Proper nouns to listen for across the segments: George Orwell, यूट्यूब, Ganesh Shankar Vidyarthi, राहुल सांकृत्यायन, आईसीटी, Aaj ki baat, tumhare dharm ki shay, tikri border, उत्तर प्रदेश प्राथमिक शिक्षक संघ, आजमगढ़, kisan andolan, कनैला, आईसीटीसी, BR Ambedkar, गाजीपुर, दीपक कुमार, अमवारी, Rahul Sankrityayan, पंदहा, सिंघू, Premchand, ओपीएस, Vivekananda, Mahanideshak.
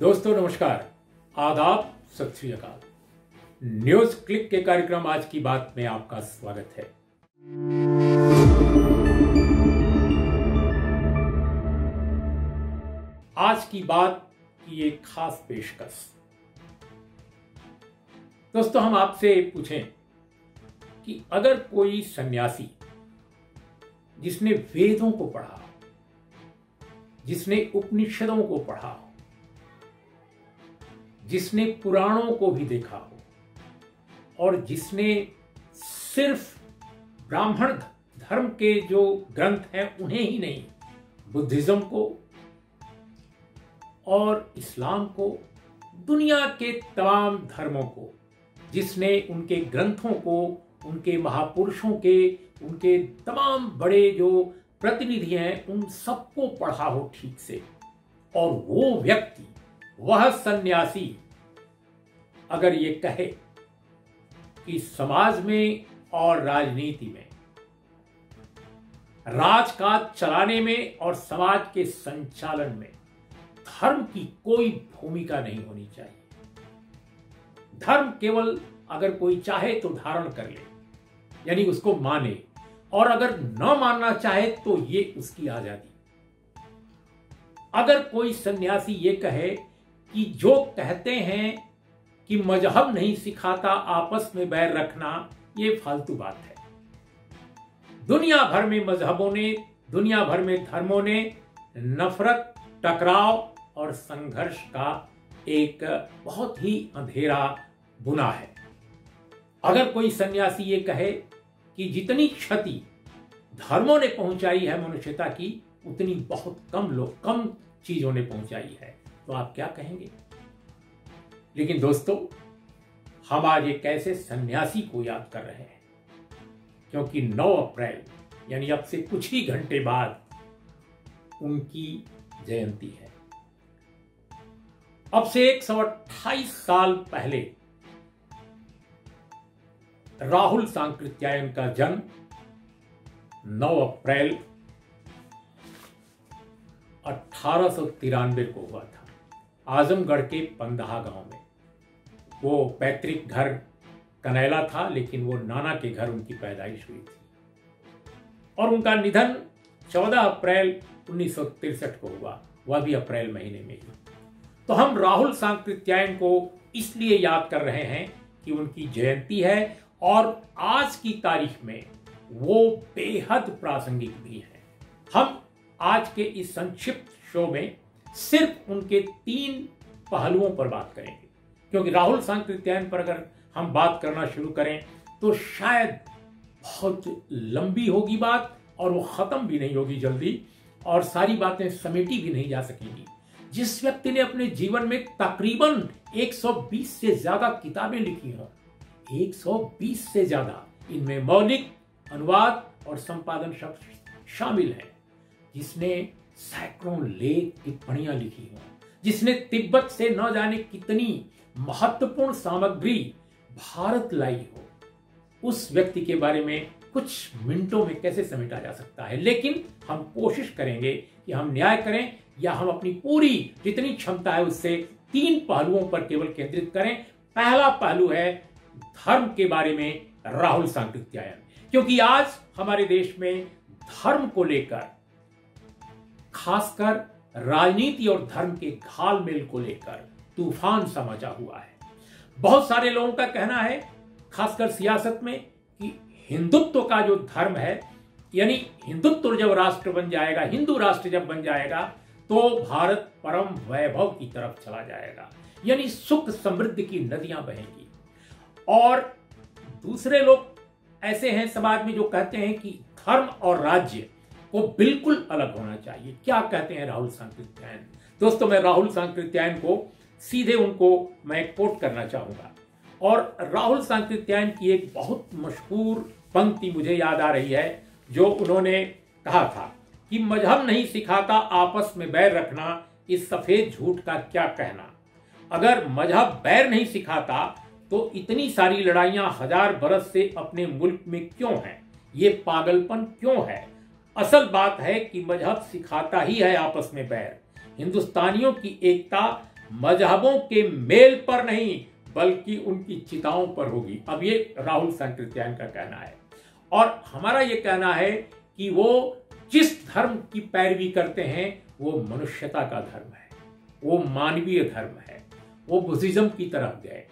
दोस्तों नमस्कार, आदाब, सत श्री अकाल। न्यूज क्लिक के कार्यक्रम आज की बात में आपका स्वागत है। आज की बात की एक खास पेशकश। दोस्तों, हम आपसे पूछें कि अगर कोई सन्यासी जिसने वेदों को पढ़ा, जिसने उपनिषदों को पढ़ा, जिसने पुराणों को भी देखा हो और जिसने सिर्फ ब्राह्मण धर्म के जो ग्रंथ हैं उन्हें ही नहीं, बुद्धिज्म को और इस्लाम को, दुनिया के तमाम धर्मों को, जिसने उनके ग्रंथों को, उनके महापुरुषों के, उनके तमाम बड़े जो प्रतिनिधि हैं उन सबको पढ़ा हो ठीक से, और वो व्यक्ति, वह सन्यासी अगर ये कहे कि समाज में और राजनीति में, राजकाज चलाने में और समाज के संचालन में धर्म की कोई भूमिका नहीं होनी चाहिए, धर्म केवल अगर कोई चाहे तो धारण कर ले, यानी उसको माने, और अगर न मानना चाहे तो ये उसकी आजादी। अगर कोई सन्यासी ये कहे कि जो कहते हैं कि मजहब नहीं सिखाता आपस में बैर रखना, ये फालतू बात है। दुनिया भर में मजहबों ने, दुनिया भर में धर्मों ने नफरत, टकराव और संघर्ष का एक बहुत ही अंधेरा बुना है। अगर कोई सन्यासी ये कहे कि जितनी क्षति धर्मों ने पहुंचाई है मनुष्यता की, उतनी बहुत कम लोग, कम चीजों ने पहुंचाई है, तो आप क्या कहेंगे? लेकिन दोस्तों, हम आज एक ऐसे सन्यासी को याद कर रहे हैं क्योंकि 9 अप्रैल यानी अब से कुछ ही घंटे बाद उनकी जयंती है। अब से 128 साल पहले राहुल सांकृत्यायन का जन्म 9 अप्रैल 1893 को हुआ था, आजमगढ़ के पंदहा गांव में। वो पैतृक घर कनैला था, लेकिन वो नाना के घर उनकी पैदाइश हुई थी, और उनका निधन 14 अप्रैल 1963 को हुआ, वह भी अप्रैल महीने में ही। तो हम राहुल सांकृत्यायन को इसलिए याद कर रहे हैं कि उनकी जयंती है, और आज की तारीख में वो बेहद प्रासंगिक भी है। हम आज के इस संक्षिप्त शो में सिर्फ उनके 3 पहलुओं पर बात करेंगे, क्योंकि राहुल सांकृत्यायन पर अगर हम बात करना शुरू करें तो शायद बहुत लंबी होगी बात, और वो ख़त्म भी नहीं होगी जल्दी, और सारी बातें समेटी भी नहीं जा सकेंगी। जिस व्यक्ति ने अपने जीवन में तकरीबन 120 से ज़्यादा किताबें लिखी हों, 120 से ज़्यादा, इनमें मौलिक, अनुवाद और संपादन शामिल हैं, जिसने सैकड़ों लेख, टिप्पणियां लिखी हों, जिसने तिब्बत से न जाने कितनी महत्वपूर्ण सामग्री भारत लाई हो, उस व्यक्ति के बारे में कुछ मिनटों में कैसे समेटा जा सकता है? लेकिन हम कोशिश करेंगे कि हम न्याय करें, या हम अपनी पूरी जितनी क्षमता है उससे 3 पहलुओं पर केवल केंद्रित करें। पहला पहलू है धर्म के बारे में राहुल सांकृत्यायन, क्योंकि आज हमारे देश में धर्म को लेकर, खासकर राजनीति और धर्म के घालमेल को लेकर तूफान सा मचा हुआ है। बहुत सारे लोगों का कहना है, खासकर सियासत में, कि हिंदुत्व का जो धर्म है, यानी हिंदुत्व जब राष्ट्र बन जाएगा, हिंदू राष्ट्र जब बन जाएगा, तो भारत परम वैभव की तरफ चला जाएगा, यानी सुख समृद्धि की नदियां बहेंगी। और दूसरे लोग ऐसे हैं समाज में जो कहते हैं कि धर्म और राज्य वो बिल्कुल अलग होना चाहिए। क्या कहते हैं राहुल सांकृत्यायन? दोस्तों, मैं राहुल सांकृत्यायन को सीधे उनको मैं कोट करना चाहूँगा, और राहुल सांकृत्यायन की एक बहुत मशहूर पंक्ति मुझे याद आ रही है, जो उन्होंने कहा था कि मजहब नहीं सिखाता आपस में बैर रखना, इस सफ़ेद झूठ का क्या कहना। अगर मजहब बैर नहीं सिखाता तो इतनी सारी लड़ाइयाँ हजार बरस से अपने मुल्क में क्यों हैं? ये पागलपन क्यों है? असल बात है कि मजहब सिखाता ही है आपस में बैर। हिंदुस्तानियों की एकता मजहबों के मेल पर नहीं बल्कि उनकी चिताओं पर होगी। अब ये राहुल संकृत्यायन का कहना है। और हमारा ये कहना है कि वो जिस धर्म की पैरवी करते हैं वो मनुष्यता का धर्म है, वो मानवीय धर्म है, वो बुद्धिज्म की तरफ गए।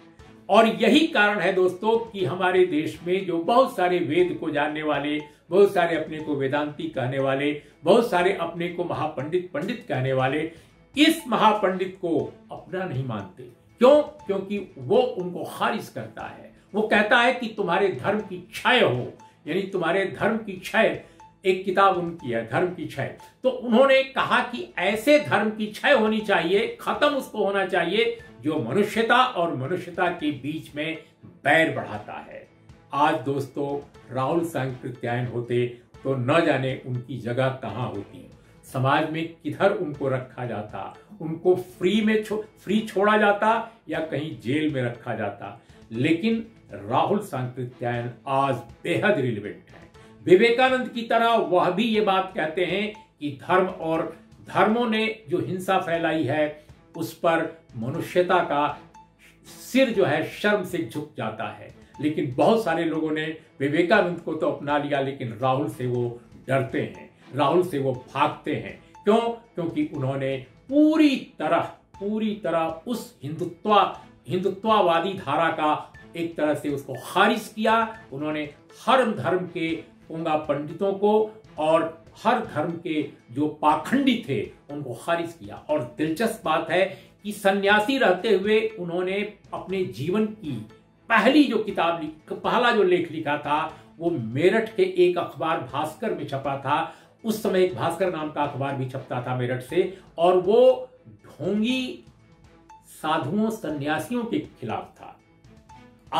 और यही कारण है दोस्तों कि हमारे देश में जो बहुत सारे वेद को जानने वाले, बहुत सारे अपने को वेदांती कहने वाले, बहुत सारे अपने को महापंडित पंडित कहने वाले इस महापंडित को अपना नहीं मानते। क्यों? क्योंकि वो उनको खारिज करता है। वो कहता है कि तुम्हारे धर्म की क्षय हो, यानी तुम्हारे धर्म की क्षय, एक किताब उनकी है धर्म की क्षय। तो उन्होंने कहा कि ऐसे धर्म की क्षय होनी चाहिए, खत्म उसको होना चाहिए जो मनुष्यता और मनुष्यता के बीच में बैर बढ़ाता है। आज दोस्तों राहुल सांकृत्यायन होते तो न जाने उनकी जगह कहाँ होती, समाज में किधर उनको रखा जाता, उनको फ्री छोड़ा जाता या कहीं जेल में रखा जाता। लेकिन राहुल सांकृत्यायन आज बेहद रिलेवेंट है। विवेकानंद की तरह वह भी ये बात कहते हैं कि धर्म और धर्मों ने जो हिंसा फैलाई है उस पर मनुष्यता का सिर जो है शर्म से झुक जाता है। लेकिन बहुत सारे लोगों ने विवेकानंद को तो अपना लिया, लेकिन राहुल से वो डरते हैं, राहुल से वो भागते हैं। क्यों? क्योंकि उन्होंने पूरी तरह उस हिंदुत्ववादी धारा का एक तरह से उसको खारिज किया। उन्होंने हर धर्म के गूंगा पंडितों को और हर धर्म के जो पाखंडी थे उनको खारिज किया। और दिलचस्प बात है कि सन्यासी रहते हुए उन्होंने अपने जीवन की पहला जो लेख लिखा था वो मेरठ के एक अखबार भास्कर में छपा था। उस समय एक भास्कर नाम का अखबार भी छपता था मेरठ से, और वो ढोंगी साधुओं सन्यासियों के खिलाफ था।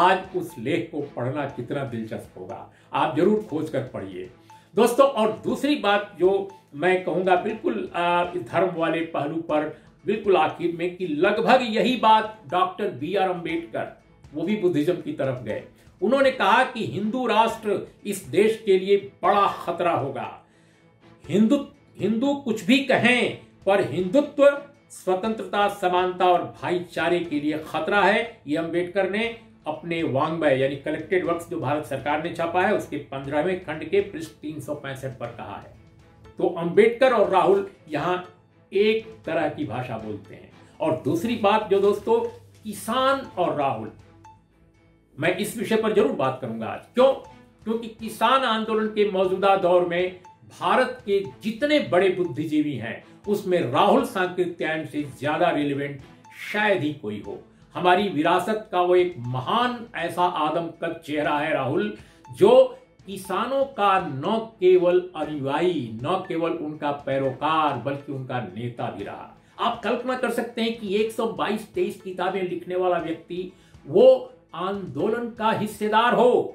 आज उस लेख को पढ़ना कितना दिलचस्प होगा, आप जरूर खोज कर पढ़िए दोस्तों। और दूसरी बात जो मैं कहूँगा बिल्कुल धर्म वाले पहलू पर बिल्कुल आखिर में, कि लगभग यही बात डॉक्टर BR अंबेडकर, वो भी बुद्धिज्म की तरफ गए। उन्होंने कहा कि हिंदू राष्ट्र इस देश के लिए बड़ा खतरा होगा। हिंदू कुछ भी कहें पर हिंदुत्व स्वतंत्रता, समानता और भाईचारे के लिए खतरा है। ये अंबेडकर ने अपने वांग्मय यानी कलेक्टेड वर्क्स जो भारत सरकार ने छापा है उसके 15वें खंड के पृष्ठ 365 पर कहा है। तो अंबेडकर और राहुल यहाँ एक तरह की भाषा बोलते हैं। और दूसरी बात जो दोस्तों, किसान और राहुल, मैं इस विषय पर जरूर बात करूंगा आज। क्यों? क्योंकि किसान आंदोलन के मौजूदा दौर में भारत के जितने बड़े बुद्धिजीवी हैं उसमें राहुल सांकृत्यायन से ज्यादा रिलेवेंट शायद ही कोई हो। हमारी विरासत का वो एक महान ऐसा आदमकद चेहरा है राहुल, जो किसानों का न केवल अनुयायी, न केवल उनका पैरोकार, बल्कि उनका नेता भी रहा। आप कल्पना कर सकते हैं कि 122-23 किताबें लिखने वाला व्यक्ति वो आंदोलन का हिस्सेदार हो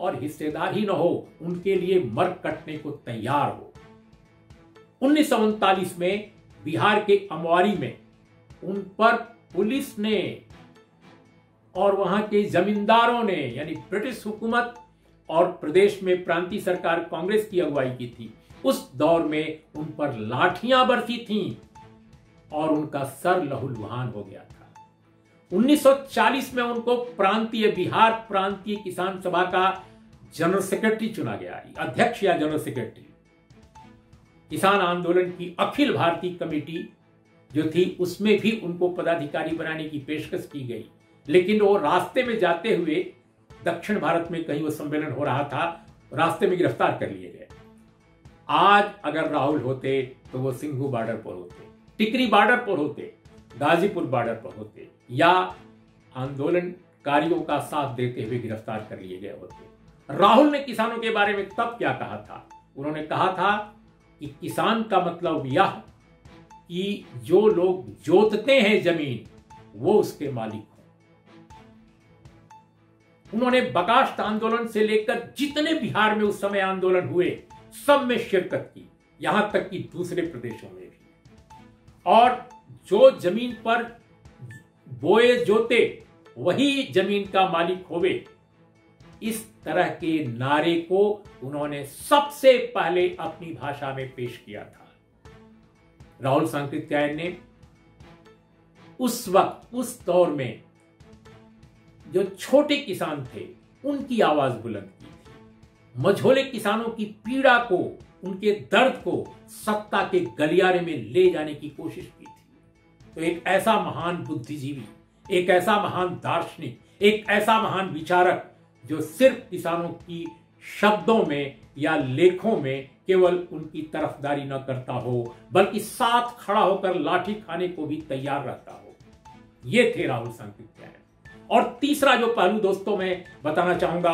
और हिस्सेदार ही न हो, उनके लिए मर कटने को तैयार हो। 1939 में बिहार के अमवारी में उन पर पुलिस ने और वहां के जमींदारों ने, यानी ब्रिटिश हुकूमत और प्रदेश में प्रांतीय सरकार कांग्रेस की अगुवाई की थी, उस दौर में उन पर लाठियां बरसी थीं और उनका सर लहूलुहान हो गया था। 1940 में उनको प्रांतीय बिहार प्रांतीय किसान सभा का जनरल सेक्रेटरी चुना गया, अध्यक्ष या जनरल सेक्रेटरी। किसान आंदोलन की अखिल भारतीय कमेटी जो थी उसमें भी उनको पदाधिकारी बनाने की पेशकश की गई, लेकिन वो रास्ते में जाते हुए दक्षिण भारत में कहीं वो सम्मेलन हो रहा था, रास्ते में गिरफ्तार कर लिए गए। आज अगर राहुल होते तो वो सिंघू बॉर्डर पर होते, टिक्री बॉर्डर पर होते, गाजीपुर बॉर्डर पर होते, या आंदोलनकारियों का साथ देते हुए गिरफ्तार कर लिए गए होते। राहुल ने किसानों के बारे में तब क्या कहा था? उन्होंने कहा था कि किसान का मतलब यह कि जो लोग जोतते हैं जमीन वो उसके मालिक हों। उन्होंने बकाष्ठ आंदोलन से लेकर जितने बिहार में उस समय आंदोलन हुए सब में शिरकत की, यहां तक कि दूसरे प्रदेशों में भी। और जो जमीन पर बोए जोते वही जमीन का मालिक होवे, इस तरह के नारे को उन्होंने सबसे पहले अपनी भाषा में पेश किया था। राहुल सांकृत्यायन ने उस वक्त उस दौर में जो छोटे किसान थे उनकी आवाज बुलंद की थी। मझोले किसानों की पीड़ा को, उनके दर्द को सत्ता के गलियारे में ले जाने की कोशिश की थी। तो एक ऐसा महान बुद्धिजीवी, एक ऐसा महान दार्शनिक, एक ऐसा महान विचारक जो सिर्फ किसानों की शब्दों में या लेखों में केवल उनकी तरफदारी न करता हो, बल्कि साथ खड़ा होकर लाठी खाने को भी तैयार रहता हो, ये थे राहुल सांकृत्यायन। और तीसरा जो पहलू दोस्तों मैं बताना चाहूंगा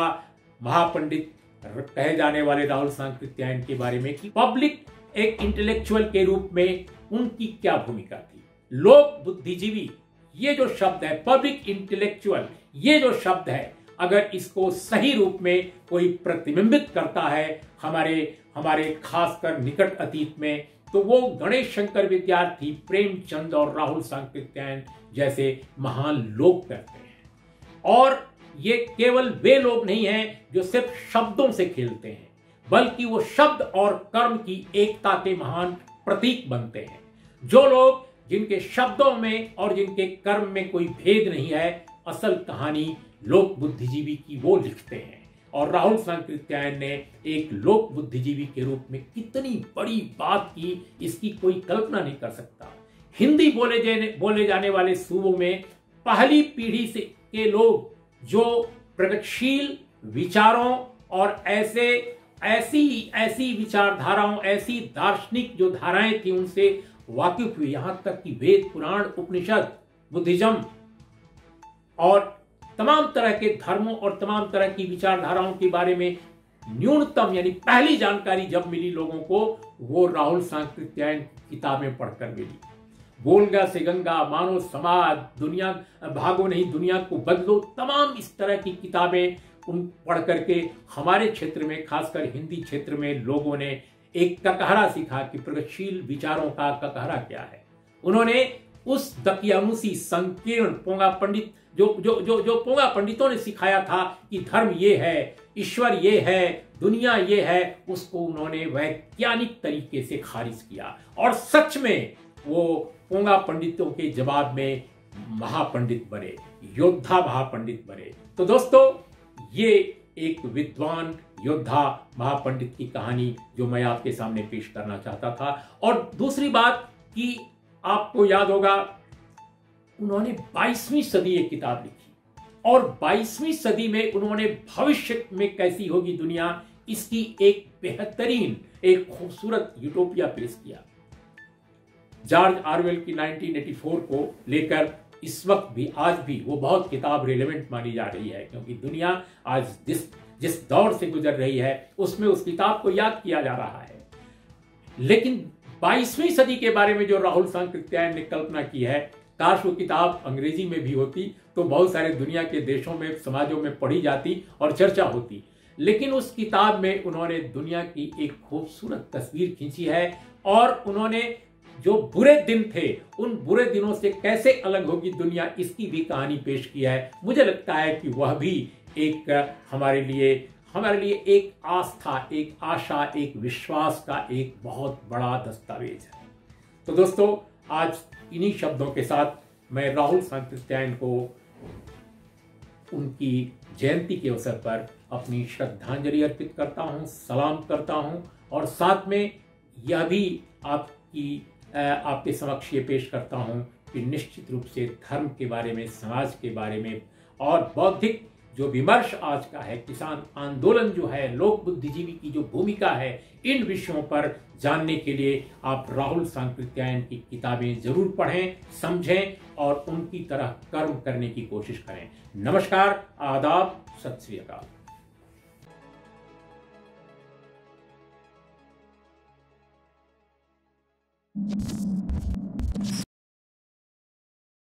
महापंडित कहे जाने वाले राहुल सांकृत्यायन के बारे में, कि पब्लिक एक इंटेलेक्चुअल के रूप में उनकी क्या भूमिका थी। लोक बुद्धिजीवी ये जो शब्द है, पब्लिक इंटेलेक्चुअल ये जो शब्द है, अगर इसको सही रूप में कोई प्रतिबिंबित करता है हमारे खासकर निकट अतीत में, तो वो गणेश शंकर विद्यार्थी, प्रेमचंद और राहुल सांकृत्यायन जैसे महान लोग करते हैं। और ये केवल वे लोग नहीं हैं जो सिर्फ शब्दों से खेलते हैं, बल्कि वो शब्द और कर्म की एकता के महान प्रतीक बनते हैं। जो लोग, जिनके शब्दों में और जिनके कर्म में कोई भेद नहीं है, असल कहानी लोक बुद्धिजीवी की वो लिखते हैं। और राहुल सांकृत्यायन ने एक लोक बुद्धिजीवी के रूप में कितनी बड़ी बात की, इसकी कोई कल्पना नहीं कर सकता। हिंदी बोले जाने वाले सूबों में पहली पीढ़ी से के लोग जो प्रगतिशील विचारों और ऐसी विचारधाराओं, ऐसी दार्शनिक जो धाराएं थी, उनसे वाकिफ हुए। यहां तक कि वेद, पुराण, उपनिषद, बुद्धिज्म और तमाम तरह के धर्मों और तमाम तरह की विचारधाराओं के बारे में न्यूनतम यानी पहली जानकारी जब मिली लोगों को, वो राहुल सांकृत्यायन किताबें पढ़कर मिली। बोलगा से गंगा, मानो समाज, दुनिया भागो नहीं दुनिया को बदलो, तमाम इस तरह की किताबें उन पढ़ करके हमारे क्षेत्र में, खासकर हिंदी क्षेत्र में, लोगों ने एक ककहरा सीखा कि प्रगतिशील विचारों का ककहरा क्या है। उन्होंने उस दकियानुसी संकीर्ण पोंगा पंडित जो पोंगा पंडितों ने सिखाया था कि धर्म ये है, ईश्वर ये है, दुनिया ये है, उसको उन्होंने वैज्ञानिक तरीके से खारिज किया। और सच में वो पोंगा पंडितों के जवाब में महापंडित बने, योद्धा महापंडित बने। तो दोस्तों, ये एक विद्वान योद्धा महापंडित की कहानी जो मैं आपके सामने पेश करना चाहता था। और दूसरी बात कि आपको याद होगा, उन्होंने 22वीं सदी एक किताब लिखी और 22वीं सदी में उन्होंने भविष्य में कैसी होगी दुनिया, इसकी एक बेहतरीन, एक खूबसूरत यूटोपिया पेश किया। जॉर्ज ऑरवेल की 1984 को लेकर इस वक्त भी, आज भी वो बहुत किताब रेलेवेंट मानी जा रही है, क्योंकि दुनिया आज जिस दौर से गुजर रही है उसमें उस किताब को याद किया जा रहा है। लेकिन 22वीं सदी के बारे में जो राहुल सांकृत्यायन ने कल्पना की है, काश वो किताब अंग्रेजी में भी होती तो बहुत सारे दुनिया के देशों में, समाजों में पढ़ी जाती और चर्चा होती। लेकिन उस किताब में उन्होंने दुनिया की एक खूबसूरत तस्वीर खींची है और उन्होंने जो बुरे दिन थे, उन बुरे दिनों से कैसे अलग होगी दुनिया, इसकी भी कहानी पेश की है। मुझे लगता है कि वह भी एक हमारे लिए एक आस्था, एक आशा, एक विश्वास का एक बहुत बड़ा दस्तावेज है। तो दोस्तों, आज इन्हीं शब्दों के साथ मैं राहुल सांकृत्यायन को उनकी जयंती के अवसर पर अपनी श्रद्धांजलि अर्पित करता हूं, सलाम करता हूं और साथ में यह भी आपके समक्ष ये पेश करता हूं कि निश्चित रूप से धर्म के बारे में, समाज के बारे में और बौद्धिक जो विमर्श आज का है, किसान आंदोलन जो है, लोक बुद्धिजीवी की जो भूमिका है, इन विषयों पर जानने के लिए आप राहुल सांकृत्यायन की किताबें जरूर पढ़ें, समझें और उनकी तरह कर्म करने की कोशिश करें। नमस्कार, आदाब, सत श्री अकाल।